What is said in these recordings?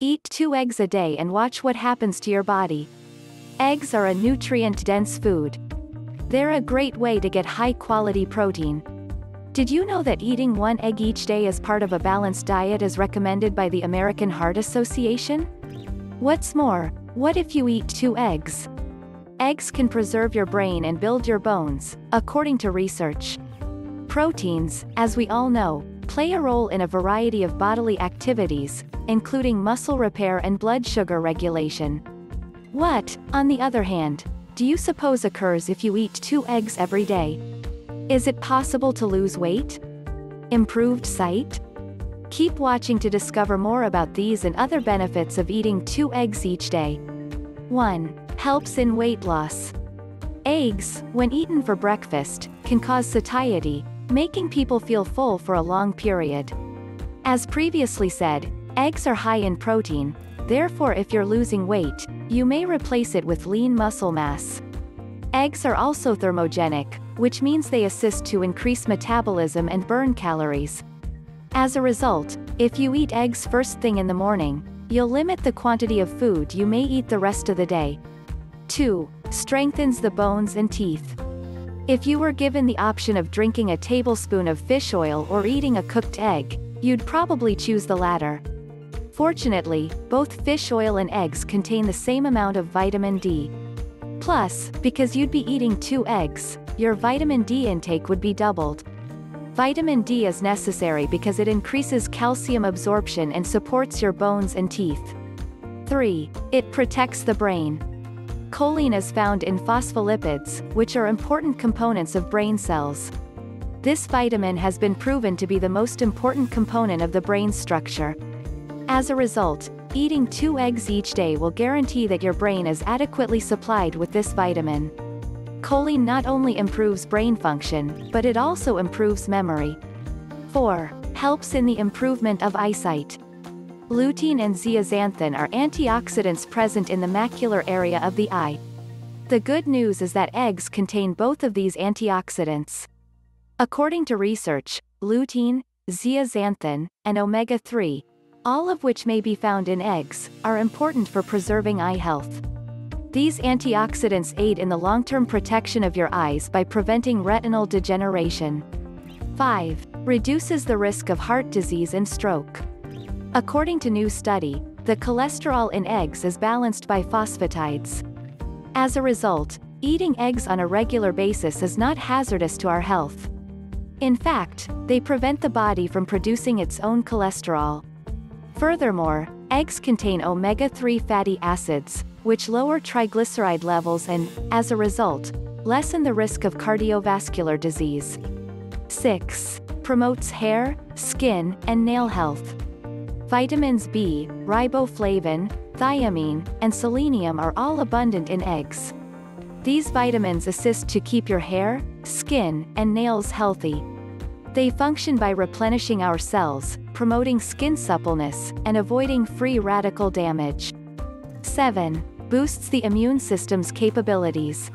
Eat 2 eggs a day and watch what happens to your body. Eggs are a nutrient-dense food. They're a great way to get high-quality protein. Did you know that eating 1 egg each day as part of a balanced diet is recommended by the American Heart Association? What's more, what if you eat 2 eggs? Eggs can preserve your brain and build your bones, according to research. Proteins, as we all know, play a role in a variety of bodily activities, including muscle repair and blood sugar regulation. What, on the other hand, do you suppose occurs if you eat 2 eggs every day? Is it possible to lose weight? Improved sight? Keep watching to discover more about these and other benefits of eating 2 eggs each day. 1. Helps in weight loss. Eggs, when eaten for breakfast, can cause satiety, making people feel full for a long period. As previously said, eggs are high in protein, therefore if you're losing weight, you may replace it with lean muscle mass. Eggs are also thermogenic, which means they assist to increase metabolism and burn calories. As a result, if you eat eggs first thing in the morning, you'll limit the quantity of food you may eat the rest of the day. 2. Strengthens the bones and teeth. If you were given the option of drinking a tablespoon of fish oil or eating a cooked egg, you'd probably choose the latter. Fortunately, both fish oil and eggs contain the same amount of vitamin D. Plus, because you'd be eating 2 eggs, your vitamin D intake would be doubled. Vitamin D is necessary because it increases calcium absorption and supports your bones and teeth. 3. It protects the brain. Choline is found in phospholipids, which are important components of brain cells. This vitamin has been proven to be the most important component of the brain structure. As a result, eating 2 eggs each day will guarantee that your brain is adequately supplied with this vitamin. Choline not only improves brain function, but it also improves memory. 4. Helps in the improvement of eyesight. Lutein and zeaxanthin are antioxidants present in the macular area of the eye. The good news is that eggs contain both of these antioxidants. According to research, lutein, zeaxanthin, and omega-3, all of which may be found in eggs, are important for preserving eye health. These antioxidants aid in the long-term protection of your eyes by preventing retinal degeneration. 5. Reduces the risk of heart disease and stroke. According to new study, the cholesterol in eggs is balanced by phosphatides. As a result, eating eggs on a regular basis is not hazardous to our health. In fact, they prevent the body from producing its own cholesterol. Furthermore, eggs contain omega-3 fatty acids, which lower triglyceride levels and, as a result, lessen the risk of cardiovascular disease. 6. Promotes hair, skin, and nail health. Vitamins B, riboflavin, thiamine, and selenium are all abundant in eggs. These vitamins assist to keep your hair, skin, and nails healthy. They function by replenishing our cells, promoting skin suppleness, and avoiding free radical damage. 7. Boosts the immune system's capabilities.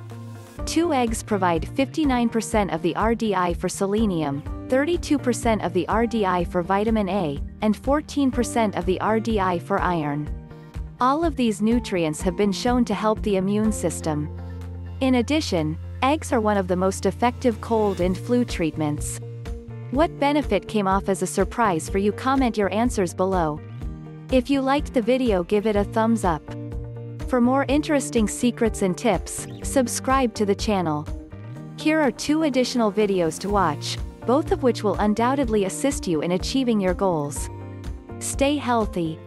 2 eggs provide 59% of the RDI for selenium, 32% of the RDI for vitamin A, and 14% of the RDI for iron. All of these nutrients have been shown to help the immune system. In addition, eggs are one of the most effective cold and flu treatments. What benefit came off as a surprise for you? Comment your answers below. If you liked the video, give it a thumbs up. For more interesting secrets and tips, subscribe to the channel. Here are 2 additional videos to watch, both of which will undoubtedly assist you in achieving your goals. Stay healthy.